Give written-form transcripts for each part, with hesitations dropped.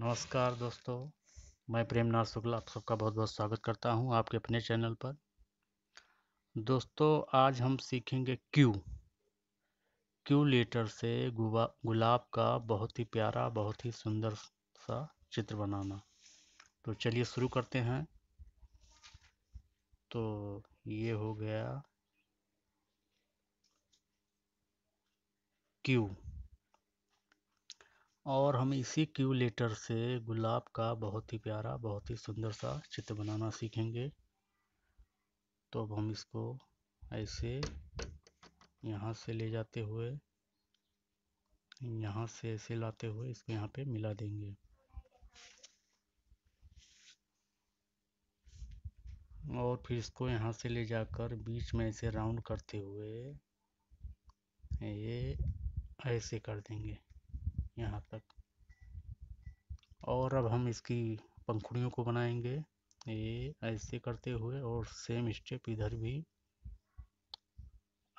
नमस्कार दोस्तों, मैं प्रेम नाथ शुक्ला आप सबका बहुत बहुत स्वागत करता हूं आपके अपने चैनल पर। दोस्तों आज हम सीखेंगे क्यू लेटर से गुलाब का बहुत ही प्यारा बहुत ही सुंदर सा चित्र बनाना। तो चलिए शुरू करते हैं। तो ये हो गया क्यू और हम इसी क्यू लेटर से गुलाब का बहुत ही प्यारा बहुत ही सुंदर सा चित्र बनाना सीखेंगे। तो अब हम इसको ऐसे यहाँ से ले जाते हुए यहाँ से ऐसे लाते हुए इसको यहाँ पे मिला देंगे और फिर इसको यहाँ से ले जाकर बीच में ऐसे राउंड करते हुए ये ऐसे कर देंगे यहाँ तक। और अब हम इसकी पंखुड़ियों को बनाएंगे ये ऐसे करते हुए और सेम स्टेप इधर भी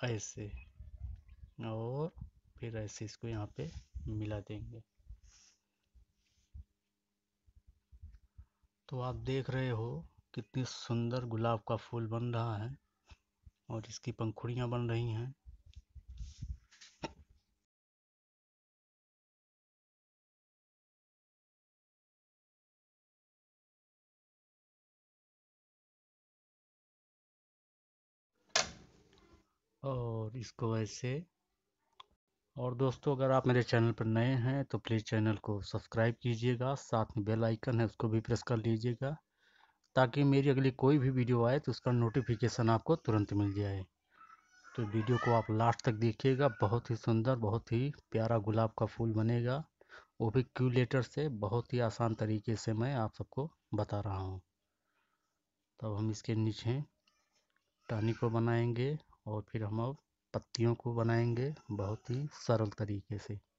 ऐसे और फिर ऐसे इसको यहाँ पे मिला देंगे। तो आप देख रहे हो कितनी सुंदर गुलाब का फूल बन रहा है और इसकी पंखुड़ियाँ बन रही हैं। और इसको ऐसे। और दोस्तों अगर आप मेरे चैनल पर नए हैं तो प्लीज़ चैनल को सब्सक्राइब कीजिएगा, साथ में बेल आइकन है उसको भी प्रेस कर लीजिएगा ताकि मेरी अगली कोई भी वीडियो आए तो उसका नोटिफिकेशन आपको तुरंत मिल जाए। तो वीडियो को आप लास्ट तक देखिएगा, बहुत ही सुंदर बहुत ही प्यारा गुलाब का फूल बनेगा, वो भी क्यू लेटर से बहुत ही आसान तरीके से मैं आप सबको बता रहा हूँ। तब हम इसके नीचे टहनी को बनाएंगे और फिर हम अब पत्तियों को बनाएंगे बहुत ही सरल तरीके से।